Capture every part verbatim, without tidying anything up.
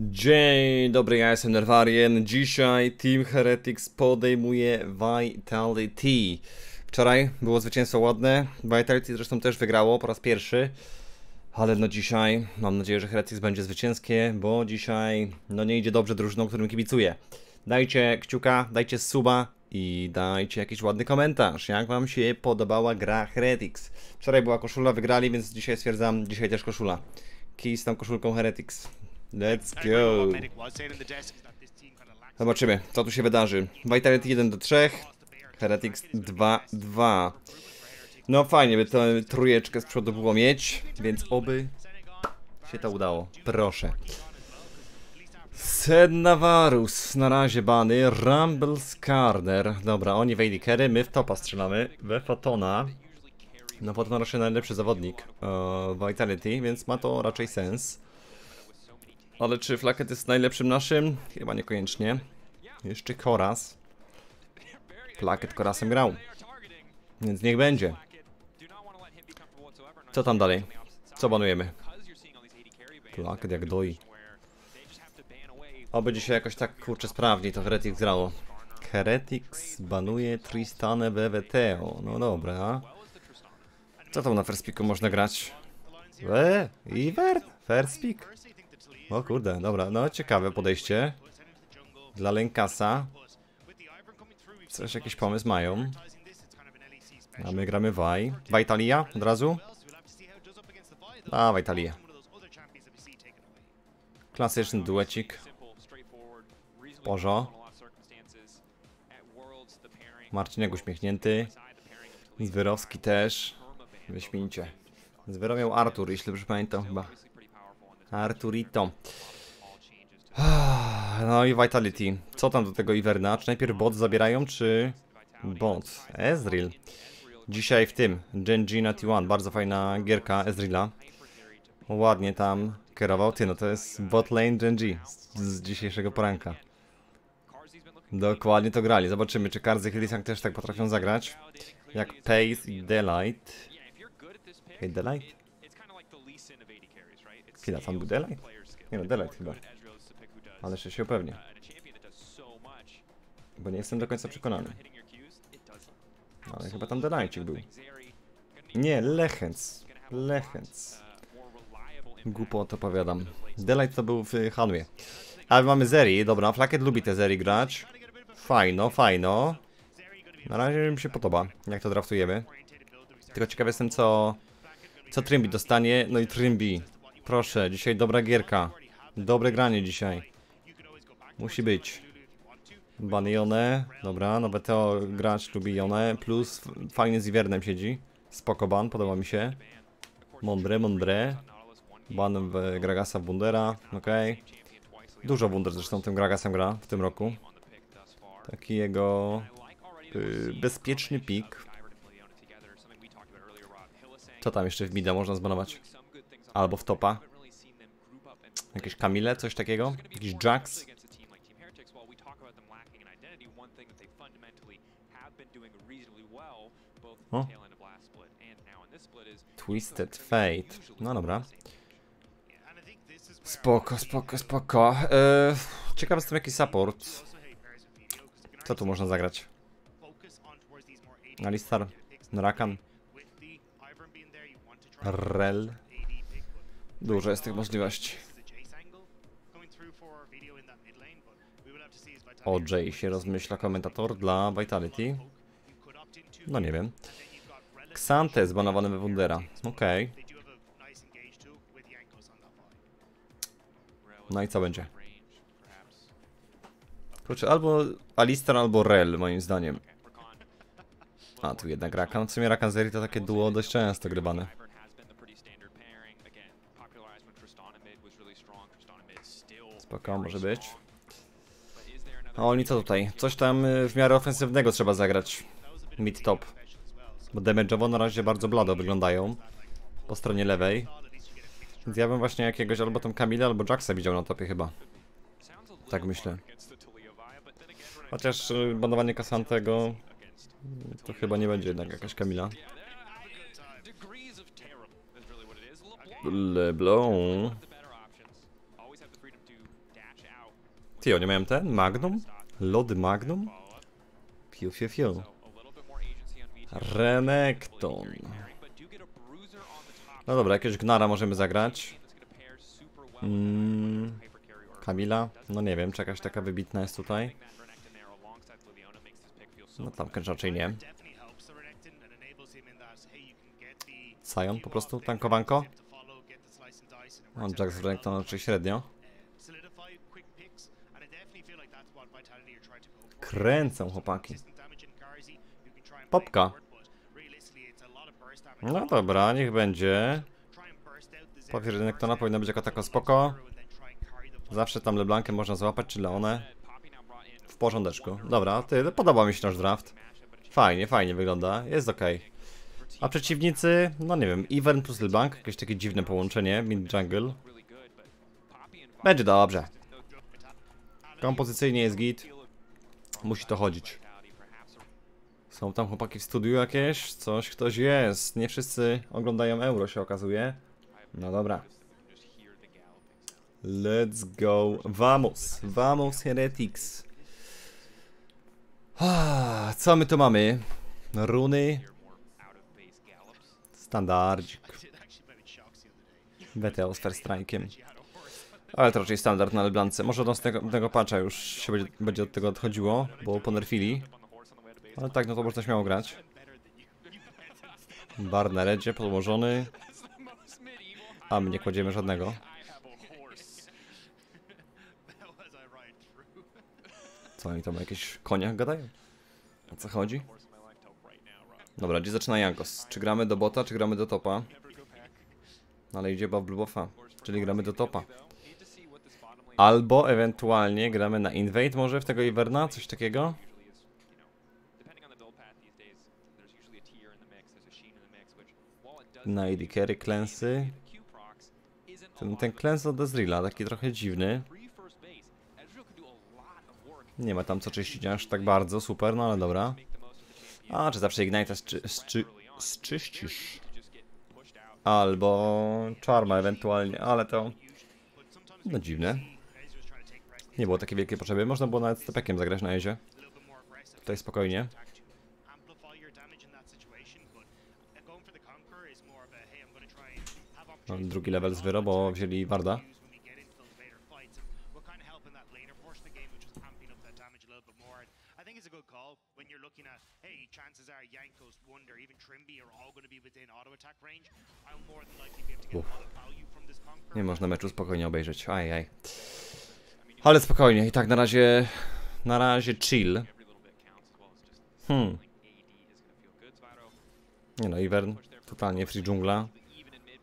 Dzień dobry, ja jestem Nerwarien. Dzisiaj Team Heretics podejmuje Vitality. Wczoraj było zwycięstwo ładne, Vitality zresztą też wygrało po raz pierwszy. Ale no dzisiaj mam nadzieję, że Heretics będzie zwycięskie, bo dzisiaj no nie idzie dobrze drużyną, którym kibicuję. Dajcie kciuka, dajcie suba i dajcie jakiś ładny komentarz, jak wam się podobała gra Heretics. Wczoraj była koszula, wygrali, więc dzisiaj stwierdzam, dzisiaj też koszula. Kij z tą koszulką Heretics. Let's go! Zobaczymy, co tu się wydarzy. Vitality jeden do trzech, Heretics dwa dwa. No fajnie, by tę trójeczkę z przodu było mieć, więc oby się to udało. Proszę. Sedna Varus, na razie bany. Rumble Skarner. Dobra, oni w A D carry, my w topa strzelamy. We Photona. No Photona raczej najlepszy zawodnik uh, Vitality, więc ma to raczej sens. Ale czy Flaket jest najlepszym naszym? Chyba niekoniecznie. Jeszcze Koras. Flaket Korasem grał. Więc niech będzie. Co tam dalej? Co banujemy? Flaket jak doi. Oby dzisiaj jakoś tak kurczę sprawniej to Heretics grało. Heretics banuje Tristanę B W T. No dobra. Co tam na first picku można grać? Eee, Iver? First pick? O kurde, dobra, no ciekawe podejście dla Lenkasa. Coś, jakiś pomysł mają. A my gramy Vaj. Vitalia od razu? A, Vitalia. Klasyczny duecik. Pożo. Marcinek uśmiechnięty. Wyrowski też. Wyśmienicie. Zwyrobiał Artur, jeśli dobrze pamiętam chyba. Arturito. No i Vitality. Co tam do tego Iverna? Czy najpierw bot zabierają, czy... Bot. Ezreal. Dzisiaj w tym. Gen.G na T jeden. Bardzo fajna gierka Ezreala. Ładnie tam kierował. Ty, no to jest bot lane Gen.G z, z dzisiejszego poranka. Dokładnie to grali. Zobaczymy, czy Karzy i Hylissang też tak potrafią zagrać. Jak Pace i Delight. Hey, Delight? Chwila, tam był Delight? Nie no, Delight chyba. Ale jeszcze się upewnię. Bo nie jestem do końca przekonany. Ale chyba tam Delightcik był. Nie, Lechens. Lechens. Głupo to powiadam. Delight to był w Hanwie. Ale mamy Zeri, dobra. Flaket lubi te Zeri grać. Fajno, fajno. Na razie mi się podoba, jak to draftujemy. Tylko ciekaw jestem, co... Co Trymbi dostanie. No i Trymbi. Proszę, dzisiaj dobra gierka. Dobre granie dzisiaj. Musi być. Banione. Dobra, no B T O gracz lubi Jone. Plus fajnie z Ivernem siedzi. Spoko ban, podoba mi się. Mądre, mądre. Ban w Gragasa Wundera. Okej. Okay. Dużo Wunder zresztą tym Gragasem gra w tym roku. Taki jego yy, bezpieczny pik. Co tam jeszcze w mida można zbanować? Albo w topa. Jakieś Camille, coś takiego. Jakiś Jax. O. Twisted Fate. No dobra. Spoko, spoko, spoko. Eee, ciekaw jestem jaki support. Co tu można zagrać? Alistar, Rakan, Rel. Dużo jest tych możliwości. O J się rozmyśla komentator dla Vitality. No nie wiem. K'Sante zbanowany we Wundera. Okej. Okay. No i co będzie? Kurczę, albo Alistar, albo Rel moim zdaniem. A tu jednak Rakan. W sumie Rakan Zeri to takie duo dość często grywane. Spoko, może być. A oni co tutaj? Coś tam w miarę ofensywnego trzeba zagrać. Mid-top. Bo damage'owo na razie bardzo blado wyglądają. Po stronie lewej. Więc ja bym właśnie jakiegoś albo tam Camille, albo Jaxa widział na topie chyba. Tak myślę. Chociaż banowanie K'Santego to chyba nie będzie jednak jakaś Camilla. LeBlanc. Ty, oni mają ten? Magnum? Lody Magnum? Piu, piu, piu. Renekton. No dobra, jakiegoś Gnara możemy zagrać. Mm, Kamila? No nie wiem, czy jakaś taka wybitna jest tutaj. No tam raczej nie. Sion po prostu, tankowanko. On Jack z Renekton raczej średnio. Kręcą chłopaki. Popka. No dobra, niech będzie. Papier Renektona powinna być jako tako spoko. Zawsze tam LeBlancem można złapać, czy Leonę. W porządeczku. Dobra, ty, podoba mi się nasz draft. Fajnie, fajnie wygląda, jest ok. A przeciwnicy, no nie wiem, Iverna plus LeBlanc, jakieś takie dziwne połączenie, mid jungle. Będzie dobrze. Kompozycyjnie jest git. Musi to chodzić. Są tam chłopaki w studiu jakieś? Coś, ktoś jest. Nie wszyscy oglądają Euro, się okazuje. No dobra. Let's go. Vamos. Vamos, Heretics. Co my tu mamy? Runy. Standardzik. B T O z First Strike'iem. Ale to raczej standard na LeBlance. Może od tego, tego patcha już się będzie, będzie od tego odchodziło, bo ponerfili. Ale tak, no to można śmiało grać. Bar na redzie podłożony. A my nie kładziemy żadnego. Co oni tam o jakichś koniach gadają? O co chodzi? Dobra, gdzie zaczyna Jankos? Czy gramy do bota, czy gramy do topa? Ale idzie Bablu Boffa, czyli gramy do topa. Albo ewentualnie gramy na invade może w tego Iverna, coś takiego? Na A D carry klęsy. Ten, ten klęs od Ezreala, taki trochę dziwny. Nie ma tam co czyścić aż tak bardzo, super, no ale dobra. A, czy zawsze Ignite'a zczyścisz? Albo Charma ewentualnie, ale to... No dziwne. Nie było takiej wielkiej potrzeby, można było nawet z T P K-iem zagrać na jezie. Tutaj spokojnie. Drugi level z Wyro, bo wzięli Warda. Uf. Nie można meczu spokojnie obejrzeć. Ajaj. Ale spokojnie, i tak na razie. Na razie chill. Hmm. Nie no, Ivern totalnie free dżungla.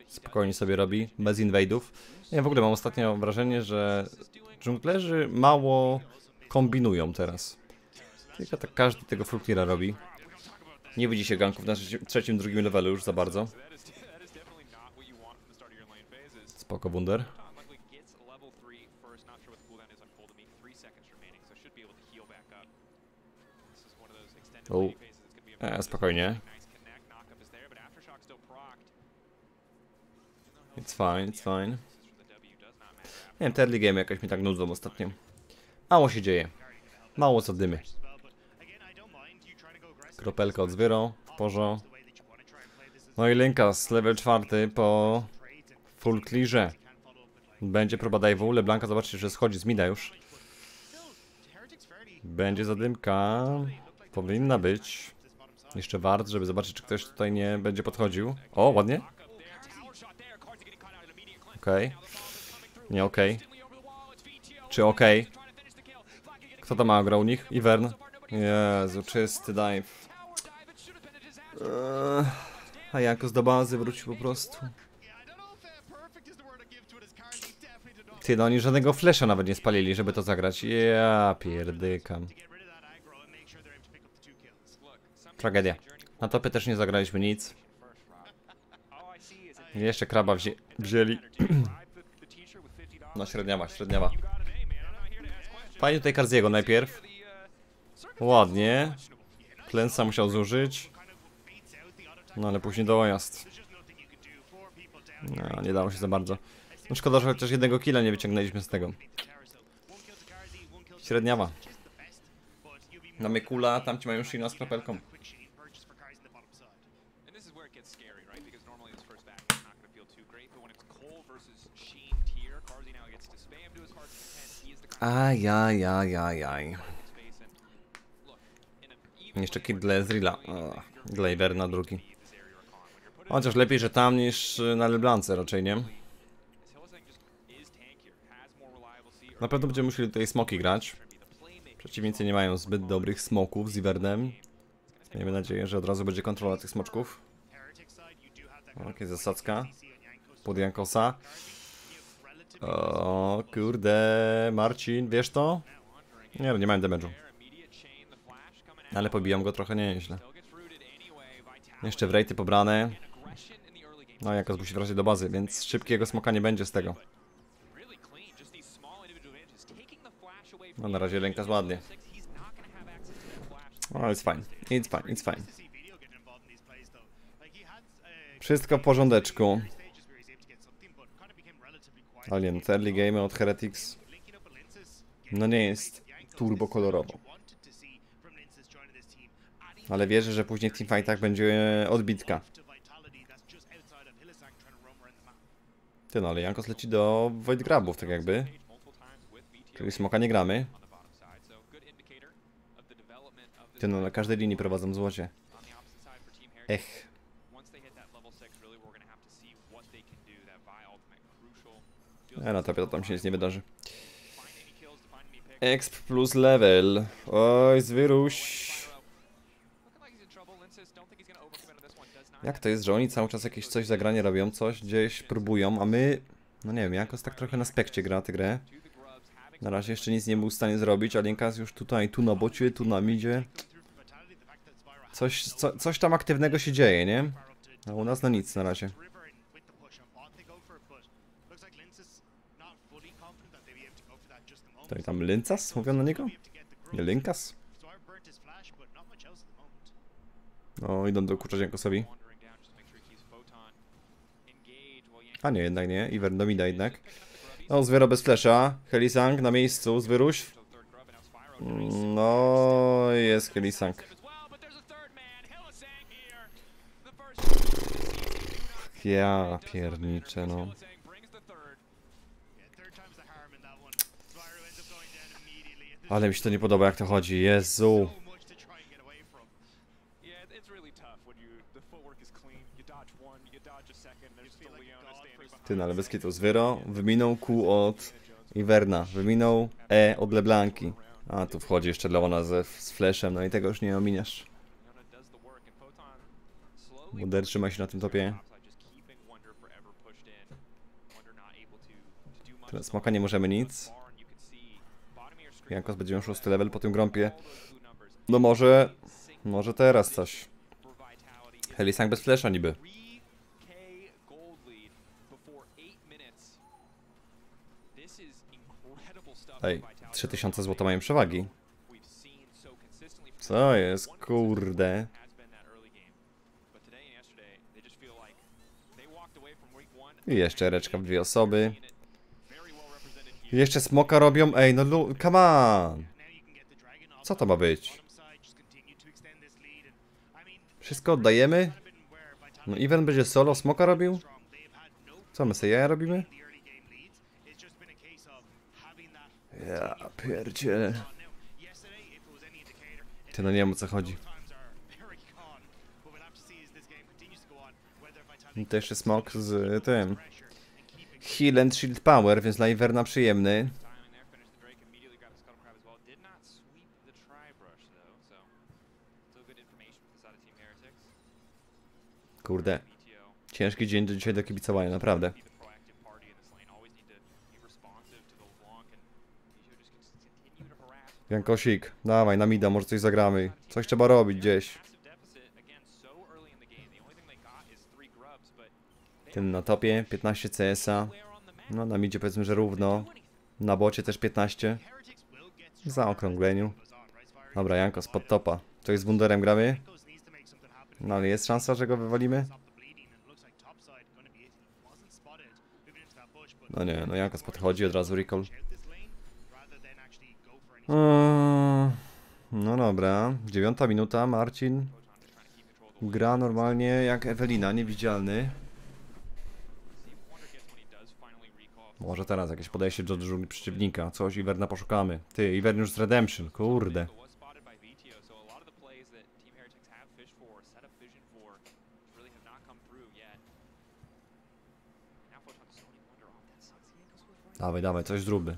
Spokojnie sobie robi, bez inwade'ów. Ja w ogóle mam ostatnio wrażenie, że dżunglerzy mało kombinują teraz. Tylko tak każdy tego fruktira robi. Nie widzi się ganków na trzecim, drugim levelu już za bardzo. Spoko, Wunder. O. E, spokojnie. It's fine, it's fine. Nie wiem, te early game jakoś mi tak nudzą ostatnio. Mało się dzieje. Mało co dymy. Kropelka od Zwyro, w porzo. No i Linkas, level czwarty po full clearze. Będzie próba dive'u. LeBlanca, zobaczcie, że schodzi z mida już. Będzie zadymka. Powinna być. Jeszcze wart, żeby zobaczyć, czy ktoś tutaj nie będzie podchodził. O, ładnie. Okej. Okay. Nie okej. Okay. Czy okej? Okay? Kto tam ma grał u nich? Ivern. Jezu, czysty dive. Eee, a Jankos do bazy wrócił po prostu. Ty, no oni żadnego flesza nawet nie spalili, żeby to zagrać. Ja pierdykam. Tragedia. Na topie też nie zagraliśmy nic. Jeszcze kraba wzi wzięli. No średniawa, średniawa. Fajnie tutaj Karziego najpierw. Ładnie. Klęsa musiał zużyć. No ale później dojazd. No nie dało się za bardzo. No szkoda, że chociaż jednego killa nie wyciągnęliśmy z tego. Średniawa. Na Mykula, tam ci mają Shina z kropelką. Ajajajajaj. Jeszcze kit dla Ezreala. Dla Iverna drugi. Chociaż lepiej, że tam niż na LeBlance raczej, nie? Na pewno będziemy musieli tutaj smoki grać. Przeciwnicy nie mają zbyt dobrych smoków z Ivernem. Miejmy nadzieję, że od razu będzie kontrola tych smoczków. Okej, zasadzka. Pod Jankosa. O kurde, Marcin, wiesz to? Nie, nie mają damage'u. Ale pobijam go trochę nieźle. Jeszcze w rejty pobrane. No, Jankos musi wracać do bazy, więc szybkiego smoka nie będzie z tego. No, na razie ręka ładnie. No, it's fine, it's fine, it's fine. Wszystko w porządeczku. Ale nie wiem, to early game od Heretics. No nie jest turbo kolorowo. Ale wierzę, że później w teamfightach będzie odbitka. Ty no, ale Jankos leci do Void Grabów, tak jakby. Czyli smoka nie gramy. Ty no, na każdej linii prowadzą złocie. Ech. E, na topie to tam się nic nie wydarzy. Exp plus level. Oj, zwyruś. Jak to jest, że oni cały czas jakieś coś zagranie robią, coś gdzieś próbują, a my... No nie wiem, Jankos tak trochę na spekcie gra tę grę. Na razie jeszcze nic nie był w stanie zrobić, a Jankos już tutaj, tu na bocie, tu na midzie. Coś, co, coś tam aktywnego się dzieje, nie? A u nas na nic na razie. To i tam Lincas? Mówią na niego? Nie, Lincas? No, idą do kurcza Jankosowi. A nie, jednak nie. Iver do mida jednak. No, Zwyro bez flesza. Hylissang na miejscu. Zwyruś. No, jest Hylissang. Ja pierniczę, no. Ale mi się to nie podoba, jak to chodzi. Jezu. Ty, no, ale bez kitu. Zwyro wyminął Q od Iverna, wyminął E od LeBlanki. A tu wchodzi jeszcze Leona ze, z fleszem, no i tego już nie ominiesz. Wundera trzyma się na tym topie. Teraz smoka nie możemy nic. Jankos będzie miał szósty level po tym grąpie. No może... Może teraz coś. Hylissang bez flesza niby. Ej, trzy tysiące złotych mają przewagi. Co jest, kurde. I jeszcze reczka w dwie osoby. I jeszcze smoka robią. Ej, no come on. Co to ma być? Wszystko oddajemy? No Iven będzie solo smoka robił? Co my sobie jaja robimy? Ja pierdzielę. Ty no nie wiem, o co chodzi. I to jeszcze smok z tym Heal and Shield Power, więc dla Iverna przyjemny. Kurde. Ciężki dzień do dzisiaj do kibicowania, naprawdę. Jankosik, dawaj, na mida, może coś zagramy. Coś trzeba robić gdzieś. Ten na topie, piętnaście CS-a. No na midzie powiedzmy, że równo. Na bocie też piętnaście. W zaokrągleniu. Dobra, Jankos pod topa. Coś z Wunderem gramy? No ale jest szansa, że go wywalimy? No nie, no Jankos podchodzi, od razu recall. Hmm, no dobra, dziewiąta minuta, Marcin gra normalnie jak Ewelina, niewidzialny. Może teraz jakieś podejście do drużyny przeciwnika, coś Iverna poszukamy. Ty, Ivern już z Redemption, kurde. Dawaj, dawaj, coś zróbmy.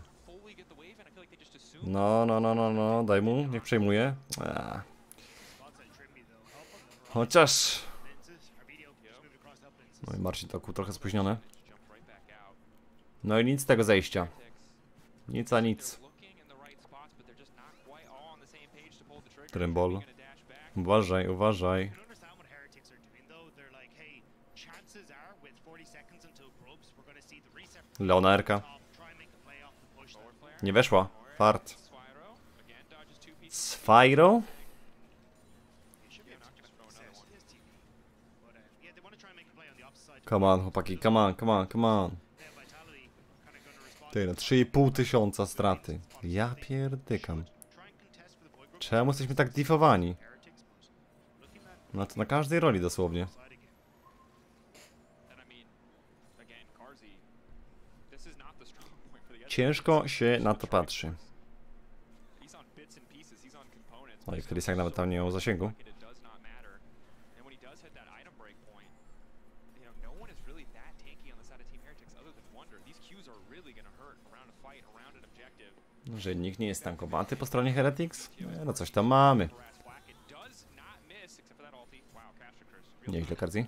No, no, no, no, no, daj mu, niech przejmuje. Eee. Chociaż... No i Marcin to trochę spóźnione. No i nic z tego zejścia. Nic a nic. Trymbol. Uważaj, uważaj. Leonerka. Nie weszła. Fart. Sfajro? Come on, chłopaki, come on, come on, come on. Tyle, trzy i pół tysiąca straty. Ja pierdykam. Czemu jesteśmy tak diffowani? Na, na każdej roli dosłownie. Ciężko się na to patrzy. No i Hylissang nawet tam nie miał zasięgu. Że nikt nie jest tankowaty po stronie Heretics? No coś tam mamy. Nieźle, Karzy.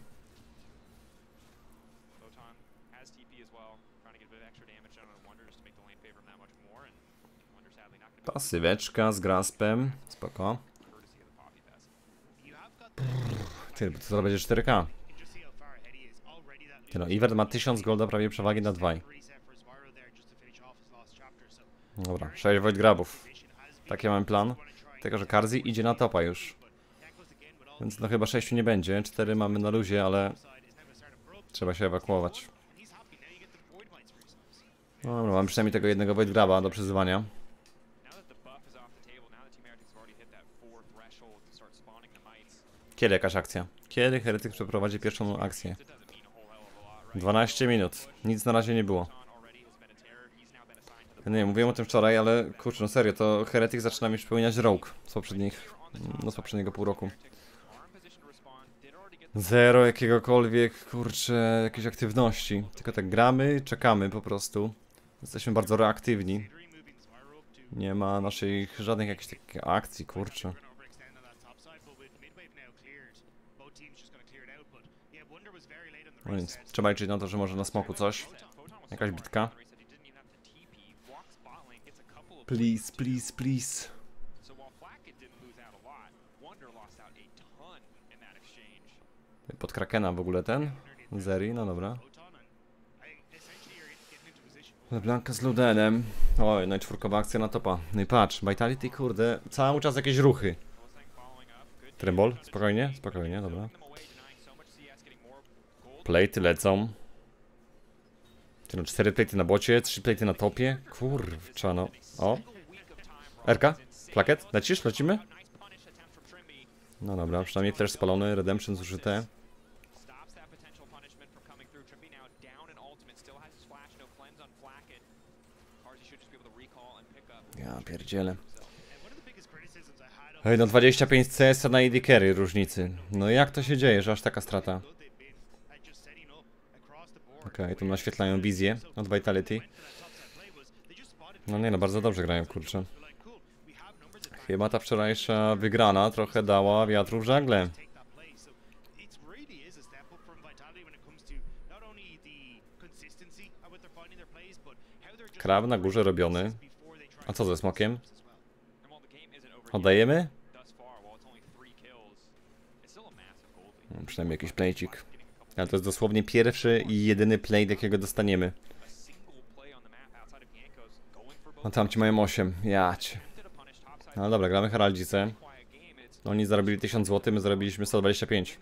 Pasyweczka z graspem. Spoko. Ty, to teraz będzie cztery K. No, Ivern ma tysiąc golda prawie przewagi na dwa. Dobra, sześć Void Grabów. Taki mamy plan. Tylko, że Karzy idzie na topa już. Więc no chyba sześciu nie będzie. cztery mamy na luzie, ale trzeba się ewakuować. No, no, mam przynajmniej tego jednego Void Graba do przyzywania. Kiedy jakaś akcja? Kiedy Heretyk przeprowadzi pierwszą akcję? dwanaście minut. Nic na razie nie było. Nie, mówiłem o tym wczoraj, ale kurczę, no serio, to Heretyk zaczyna mi przypominać Rogue z poprzednich, no z poprzedniego pół roku. Zero jakiegokolwiek, kurczę, jakiejś aktywności. Tylko tak gramy, czekamy po prostu. Jesteśmy bardzo reaktywni. Nie ma naszych żadnych jakichś takich akcji, kurczę. No więc trzeba liczyć na to, że może na smoku coś. Jakaś bitka. Please, please, please. Pod Krakena w ogóle ten. Zeri, no dobra. LeBlanc z Ludenem. Oj, no i czwórkowa akcja na topa. No i patrz, Vitality, kurde, cały czas jakieś ruchy. Trymbol, spokojnie, spokojnie, dobra. Plejty lecą. No, cztery plejty na bocie, trzy plejty na topie. Kurczano. O. Erka. Flaket. Lecisz? Lecimy? No dobra, przynajmniej też spalony. Redemption zużyte. Ja pierdzielę. Ej, no dwadzieścia pięć CS na A D Carry różnicy. No jak to się dzieje, że aż taka strata? Okej, okay, tu naświetlają wizję od Vitality. No nie no, bardzo dobrze grają, kurczę. Chyba ta wczorajsza wygrana trochę dała wiatru w żagle. Krab na górze robiony. A co ze smokiem? Oddajemy? No, przynajmniej jakiś plejcik. Ale to jest dosłownie pierwszy i jedyny play, jakiego dostaniemy. A tam ci mają osiem. Jać. No dobra, gramy Heraldice. Oni zarobili tysiąc złotych, my zarobiliśmy sto dwadzieścia pięć.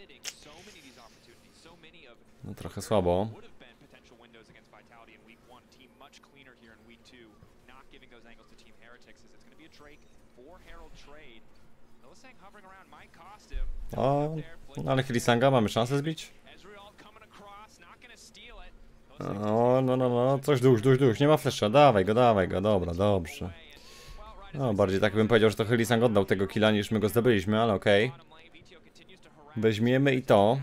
No trochę słabo. key to not giving those angles to Team Heretics is it's going to be a Drake or Herald trade. Hylissang hovering around might cost him. O, ale Hylissanga mamy szansę zbić? O, no, no, no, coś dusz, dusz, dusz, nie ma flesza, dawaj go, dawaj go, dobra, dobrze. No, bardziej tak bym powiedział, że to Hylissang oddał tego killa niż my go zdobyliśmy, ale okej. Okay. Weźmiemy i to.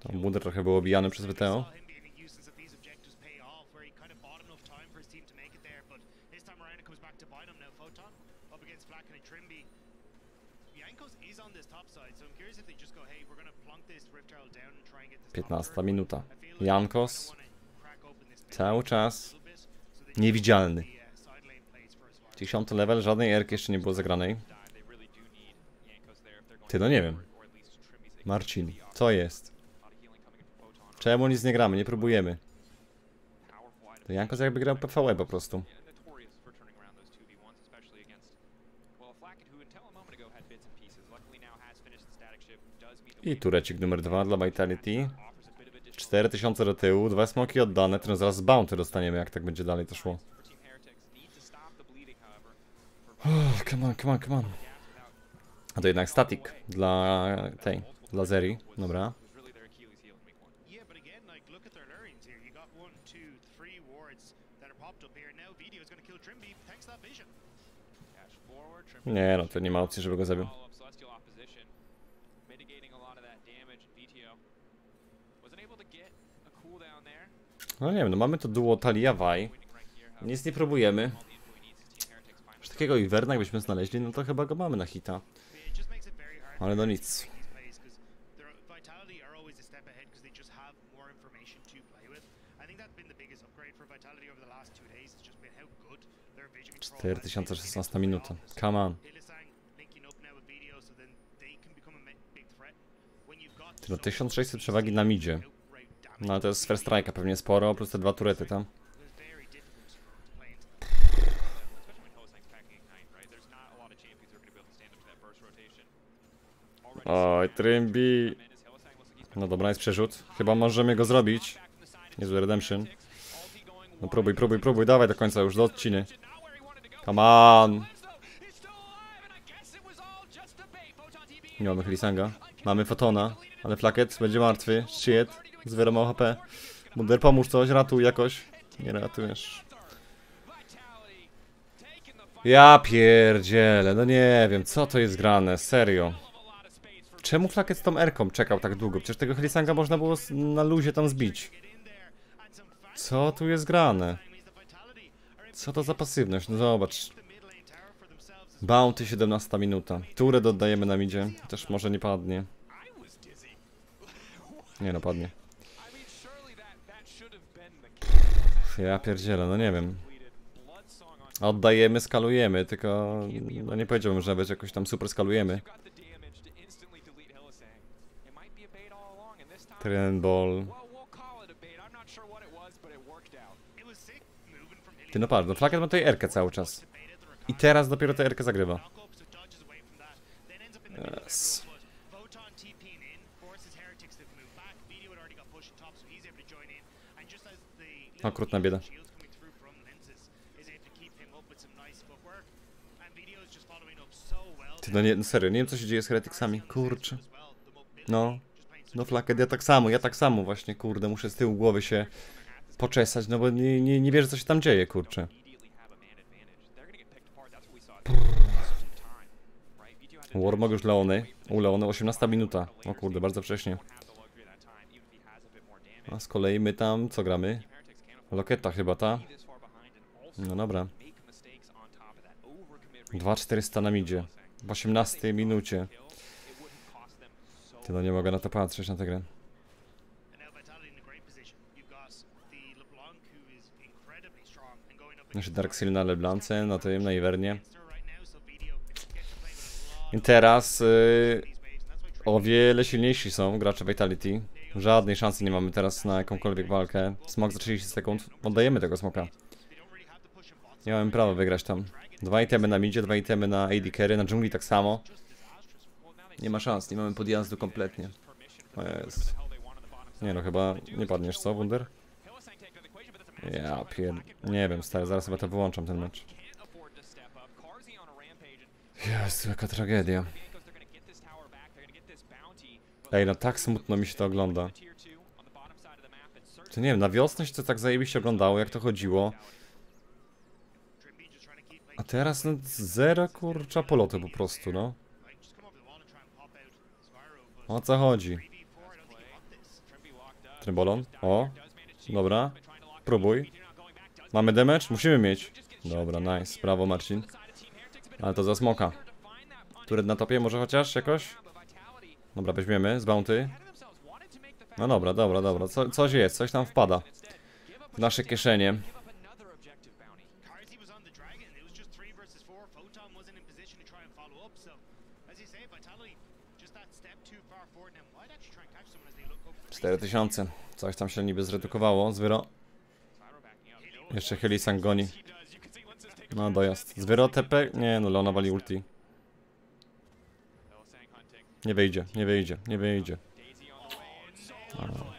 To Wundera trochę był obijany przez W T O. piętnasta minuta. Jankos cały czas niewidzialny. dziesiąty level, żadnej erki jeszcze nie było zagranej. Ty, no nie wiem. Marcin, co jest? Czemu nic nie gramy, nie próbujemy? To Jankos jakby grał P V E po prostu. I turecik numer dwa dla Vitality. cztery tysiące do tyłu, dwa smoki oddane, teraz zaraz z Bounty dostaniemy, jak tak będzie dalej to szło. Oh, come on, come on, come on. A to jednak static dla tej, dla Zeri, dobra. Nie no, to nie ma opcji, żeby go zabił. No nie wiem, no mamy to duo Talia-Vaj. Nic nie próbujemy. Już takiego Iverna jakbyśmy znaleźli, no to chyba go mamy na hita. Ale no nic. cztery tysiące szesnasta minuta. Come on. No tysiąc sześćset przewagi na midzie. No ale to jest first strike'a pewnie sporo, plus te dwa turety tam. Oj, Trymbi. No dobra, jest przerzut. Chyba możemy go zrobić. Niezły Redemption. No próbuj, próbuj, próbuj, dawaj do końca już, do odciny. Come on. Nie mamy Hylissanga. Mamy Photona, ale Flaket będzie martwy. Shit. Zero ma H P. Bunder, pomóż coś, ratuj jakoś. Nie ratujesz. Ja pierdzielę, no nie wiem, co to jest grane, serio. Czemu Flaket z tą erką czekał tak długo? Przecież tego Hylissanga można było na luzie tam zbić. Co tu jest grane? Co to za pasywność? No zobacz. Bounty, siedemnasta minuta. Turę dodajemy na midzie, też może nie padnie. Nie no, padnie. Ja pierdzielę, no nie wiem. Oddajemy, skalujemy, tylko no nie powiedziałbym, że nawet jakoś tam super skalujemy. Trendball. Ty no pardon, Flaket ma tutaj erkę cały czas. I teraz dopiero tę erkę zagrywa. Yes. Okrutna bieda. Ty, no nie, no serio, nie wiem co się dzieje z Hereticsami, kurczę. No, no Flaket, ja tak samo, ja tak samo właśnie, kurde, muszę z tyłu głowy się poczesać, no bo nie, nie, nie wierzę co się tam dzieje, kurczę. Warmog już Leony, u Leony osiemnasta minuta, o kurde, bardzo wcześnie. A z kolei my tam, co gramy? Loketa chyba, ta? No dobra. dwa tysiące czterysta na midzie. W osiemnastej minucie. Ty, no nie mogę na to patrzeć, na tę grę. Znaczy Dark Seal na LeBlance, na tym, na Ivernie. I teraz yy, o wiele silniejsi są gracze Vitality. Żadnej szansy nie mamy teraz na jakąkolwiek walkę. Smok za trzydzieści sekund. Oddajemy tego smoka. Nie mamy prawa wygrać tam. Dwa itemy na midzie, dwa itemy na A D carry, na dżungli tak samo. Nie ma szans, nie mamy podjazdu kompletnie. O jest. Nie no, chyba nie padniesz, co, Wunder? Ja pier... Nie wiem, stary, zaraz chyba to wyłączam ten mecz. Jezu, jaka tragedia. Ej, no tak smutno mi się to ogląda. To nie wiem, na wiosnę się to tak zajebiście oglądało, jak to chodziło. A teraz no, zero kurcza polotu po prostu, no. O co chodzi? Trymbolon, o. Dobra, próbuj. Mamy damage? Musimy mieć. Dobra, nice, brawo Marcin. Ale to za smoka. Który na topie może chociaż jakoś? Dobra, weźmiemy z bounty. No dobra, dobra, dobra, Co, coś jest, coś tam wpada w nasze kieszenie. cztery tysiące, coś tam się niby zredukowało, Zwyro. Jeszcze Hylissang goni. No dojazd, Zwyro T P, nie no, Leona wali ulti. Nie wyjdzie, nie wyjdzie, nie wyjdzie. O.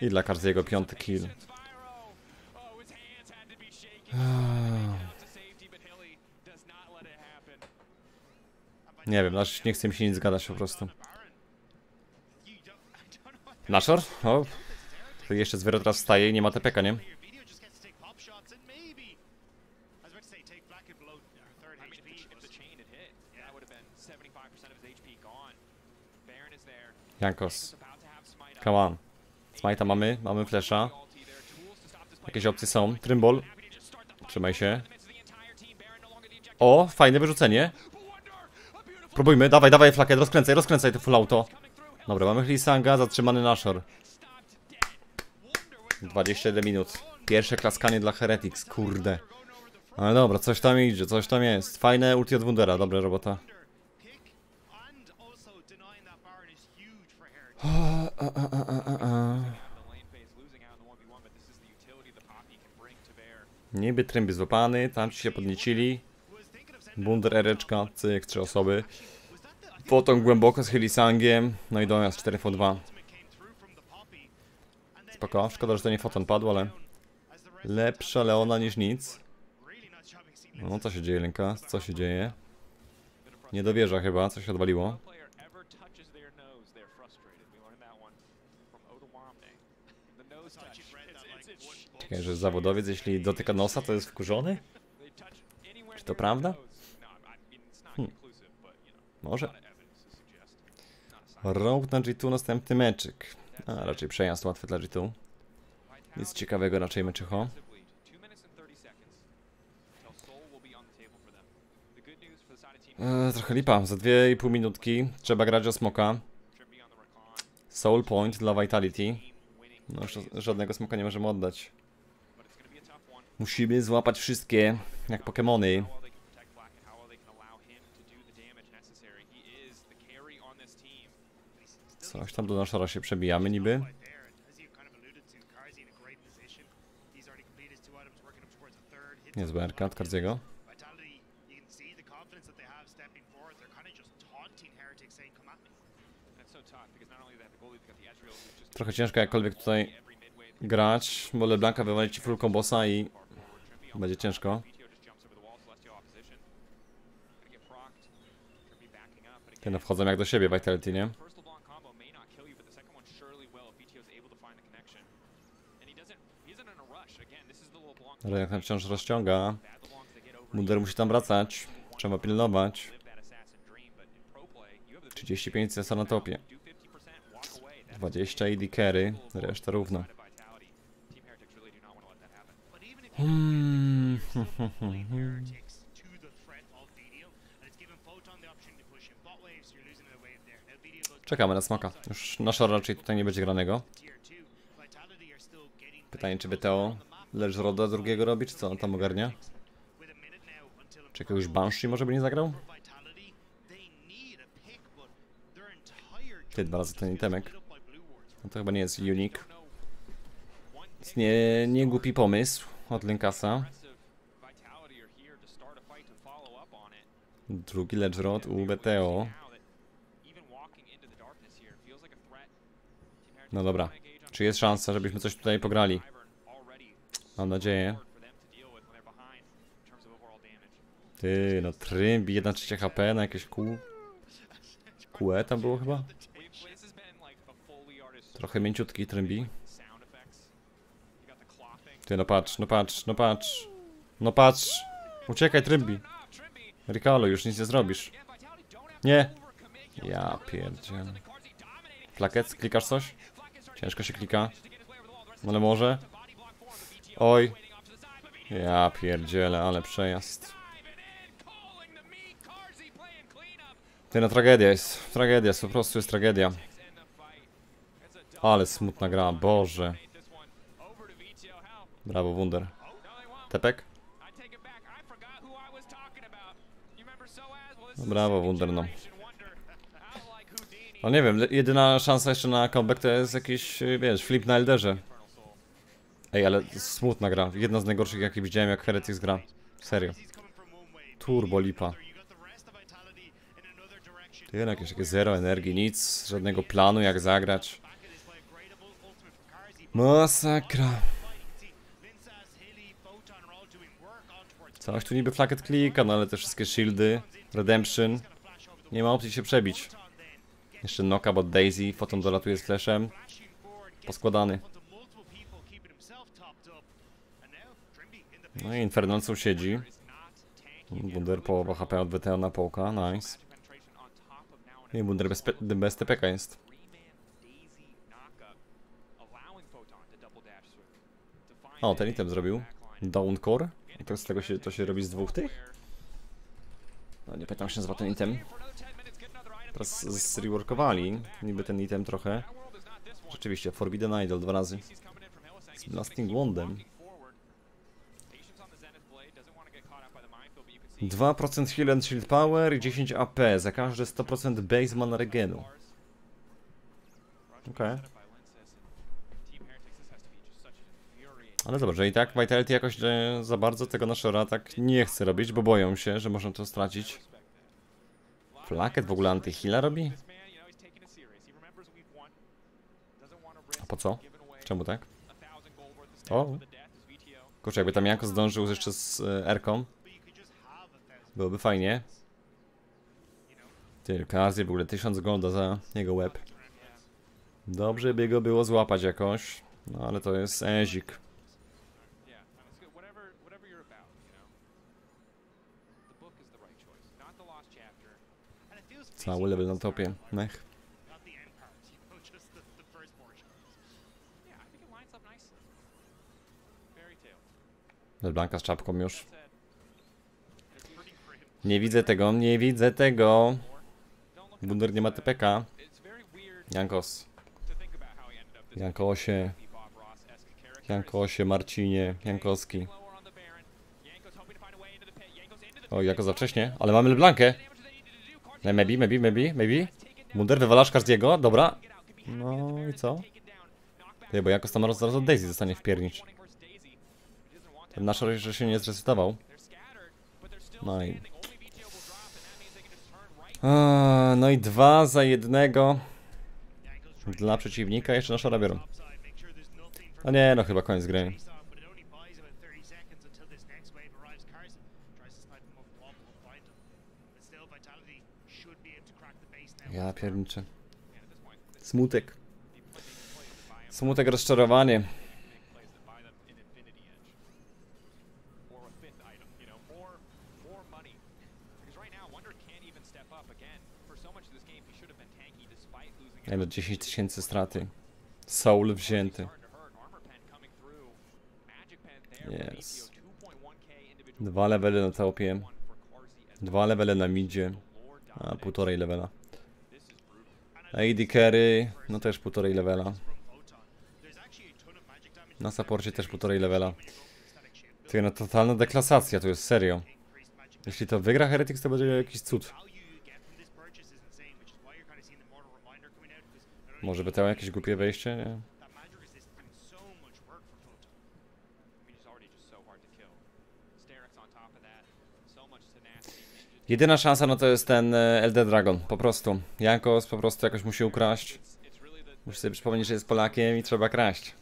I dla Karziego piąty kill. Nie wiem, aż nie chce mi się nic zgadać po prostu. Nashor? O, jeszcze Zwyro teraz staje i nie ma T P K, nie? Jankos. Come on. Smite'a mamy, mamy flesza. Jakieś opcje są. Trymbol. Trzymaj się. O, fajne wyrzucenie. Próbujmy, dawaj, dawaj Flaket, rozkręcaj, rozkręcaj to full auto. Dobra, mamy Hylissanga, zatrzymany Nashor. dwadzieścia jeden minut. Pierwsze klaskanie dla Heretics, kurde. Ale dobra, coś tam idzie, coś tam jest. Fajne ulti od Wundera, dobra robota. A, a, a, a, a. Niby Trymbi złapany, tam ci się podniecili. Wunder ereczka, cyk, trzy osoby. Foton głęboko z Hylissangiem. No i dojazd cztery na dwa. Spoko, szkoda, że to nie Foton padł, ale lepsza Leona niż nic. No co się dzieje, Lenka? Co się dzieje? Nie dowierza chyba, coś się odwaliło. Czekaj, że zawodowiec, jeśli dotyka nosa, to jest wkurzony? Czy to prawda? Hmm. Może. Rogue na G dwa, następny meczyk. A, raczej przejazd łatwy dla G dwa. Nic ciekawego raczej meczycho. Eee, trochę lipa, za dwie i pół minutki. Trzeba grać o smoka. Soul point dla Vitality. No, żadnego smoka nie możemy oddać. Musimy złapać wszystkie, jak Pokemony. Coś tam do Nashora się przebijamy niby. Niezła R K od Karziego. Trochę ciężko jakkolwiek tutaj grać, bo LeBlanca wywali ci full combosa i będzie ciężko. Ten no wchodzą jak do siebie Vitality, nie? Ale jak tam wciąż rozciąga. Wunder musi tam wracać. Trzeba pilnować. trzydzieści pięć C S na topie. dwadzieścia i dikery, reszta równa. Hmm. Czekamy na smoka. Już nasza raczej tutaj nie będzie granego. Pytanie, czy B T O lecz roda drugiego robi, czy co on tam ogarnia? Czy jakiegoś Banshee może by nie zagrał? Ty, dwa razy ten itemek. No to chyba nie jest unique. Jest nie, nie głupi pomysł od Linkasa. Drugi ledge rod u B T O. No dobra, Czy jest szansa, żebyśmy coś tutaj pograli? Mam nadzieję. Ty, no Trymbi, jedna trzecia H P na jakieś kół. Kółe tam było chyba? Trochę mięciutki Trymbi. Ty, no patrz, no patrz, no patrz. No patrz. Uciekaj Trymbi. Rikalo, już nic nie zrobisz. Nie. Ja pierdzielę. Flaket, klikasz coś? Ciężko się klika. No ale może. Oj. Ja pierdzielę, ale przejazd. Ty, no tragedia jest. Tragedia jest, po prostu jest tragedia. Ale smutna gra, Boże. Brawo, Wunder. Tepek? No, brawo, Wunder, no. No nie wiem, jedyna szansa jeszcze na comeback to jest jakiś, wiesz, flip na Elderze. Ej, ale smutna gra. Jedna z najgorszych, jakie widziałem, jak Heretics gra. Serio. Turbo lipa. Ty, no jakieś takie zero energii, nic, żadnego planu jak zagrać. Masakra. Coś tu niby Flaket klika, no ale te wszystkie shieldy, Redemption. Nie ma opcji się przebić. Jeszcze knockup od Daisy, Photon dolatuje z flashem. Poskładany. No i Inferno siedzi. Wunder połowa H P od W T O na połka, nice. I Wunder bez, bez T P K jest. O, ten item zrobił. Downcore. I to z tego się, to się robi z dwóch tych? No nie pytam się za ten item. Teraz zreworkowali niby ten item trochę. Rzeczywiście, Forbidden Idol dwa razy. Z Blasting Wandem. dwa procent heal and shield power i dziesięć A P. Za każde sto procent baseman regenu. Okej. Okay. Ale dobrze, i tak Vitality jakoś za bardzo tego naszego tak nie chce robić, bo boją się, że można to stracić. Flaket w ogóle antyheala robi? A po co? Czemu tak? O! Kurczę, jakby tam Jankos zdążył jeszcze z R-ką. Byłoby fajnie. Ty, Karzy w ogóle tysiąc golda za jego łeb. Dobrze by go było złapać jakoś. No ale to jest ezik. Cały level na topie. Mech. LeBlanca z czapką już. Nie widzę tego, nie widzę tego. Wunder nie ma T P K. Jankos. Jankosie. Jankosie, Marcinie, Jankowski. O, jako za wcześnie, ale mamy LeBlankę. Maybe, maybe, maybe, maybe. Wunder, wywalasz Karziego, dobra. No i co? Ty, bo Jankos tam zaraz od Daisy zostanie wpiernicz. Ten nasz jeszcze się nie zresetował. No i... A, no i dwa za jednego dla przeciwnika, jeszcze nasza rabiorą. No nie, no chyba koniec gry. Ja pierniczę. Smutek. Smutek, rozczarowanie. Ej, do dziesięć tysięcy straty. Soul wzięty. Yes. Dwa levely na topie. Dwa levely na midzie. A, półtorej levela. A D Carry, no też półtorej levela. Na supporcie też półtorej levela. Ty, no totalna deklasacja, to jest serio. Jeśli to wygra Heretics, to będzie jakiś cud. Może by tam jakieś głupie wejście? Nie? Jedyna szansa no to jest ten Elder Dragon, po prostu. Jankos po prostu jakoś musi ukraść. Muszę sobie przypomnieć, że jest Polakiem i trzeba kraść.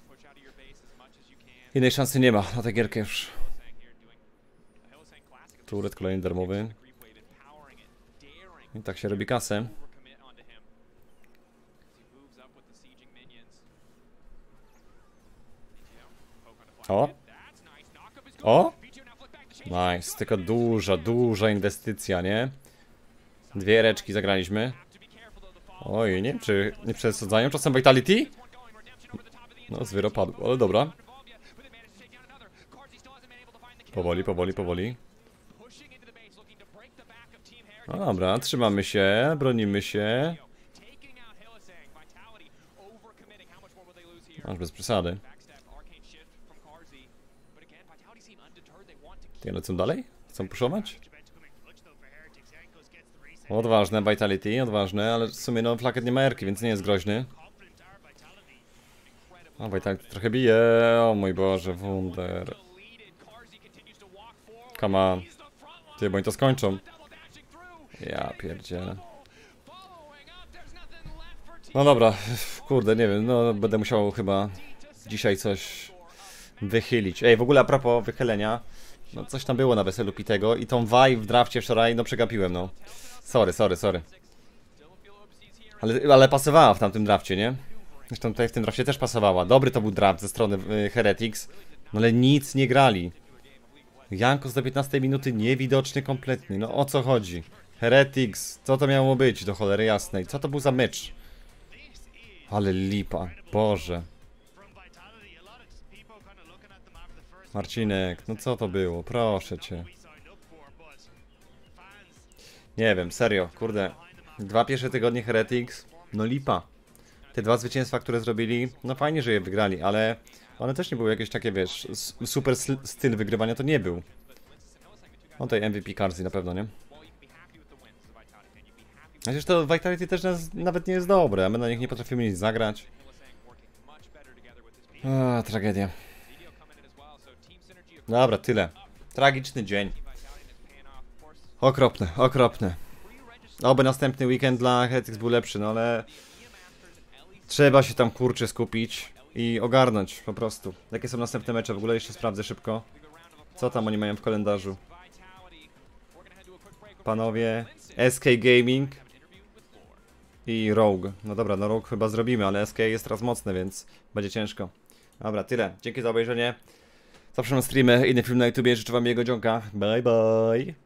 Innej szansy nie ma na tę gierkę już. Turet kolejny darmowy. I tak się robi kasę. O! O! Nice, tylko duża, duża inwestycja, nie? Dwie reczki zagraliśmy. Oj, nie wiem, czy nie przesadzają czasem Vitality? No, z Wyro padł, ale dobra. Powoli, powoli, powoli. No dobra, trzymamy się, bronimy się. Aż bez przesady. Ty, lecą dalej? Chcą puszować? Odważne Vitality, odważne, ale w sumie no Flaket nie ma erki, więc nie jest groźny. O, Vitality trochę bije, o mój Boże, Wunder. Come on. Ty, bo oni to skończą. Ja pierdzielę. No dobra, kurde, nie wiem, no będę musiał chyba dzisiaj coś wychylić. Ej, w ogóle a propos wychylenia, no coś tam było na weselu Pitego i tą waj w drafcie wczoraj, no przegapiłem, no. Sorry, sorry, sorry. Ale, ale pasowała w tamtym drafcie, nie? Zresztą tutaj w tym drafcie też pasowała. Dobry to był draft ze strony y, Heretics, no ale nic nie grali. Jankos do piętnastej minuty niewidoczny kompletnie, no o co chodzi? Heretics, co to miało być do cholery jasnej? Co to był za mecz? Ale lipa, Boże. Marcinek, no co to było? Proszę cię. Nie wiem, serio, kurde. Dwa pierwsze tygodnie Heretics, no lipa. Te dwa zwycięstwa, które zrobili, no fajnie, że je wygrali, ale one też nie były jakieś takie, wiesz, super styl wygrywania to nie był. No tej M V P Karzy na pewno, nie? Przecież to Vitality też nas, nawet nie jest dobre, a my na nich nie potrafimy nic zagrać. A, tragedia. Dobra, tyle. Tragiczny dzień. Okropne, okropne. Oby następny weekend dla Heretics był lepszy, no ale... Trzeba się tam, kurczę, skupić i ogarnąć po prostu. Jakie są następne mecze? W ogóle jeszcze sprawdzę szybko. Co tam oni mają w kalendarzu? Panowie... S K Gaming i Rogue. No dobra, no Rogue chyba zrobimy, ale S K jest teraz mocne, więc będzie ciężko. Dobra, tyle. Dzięki za obejrzenie. Zapraszam na streamy, inny film na YouTubie. Życzę wam jego dzionka. Bye, bye.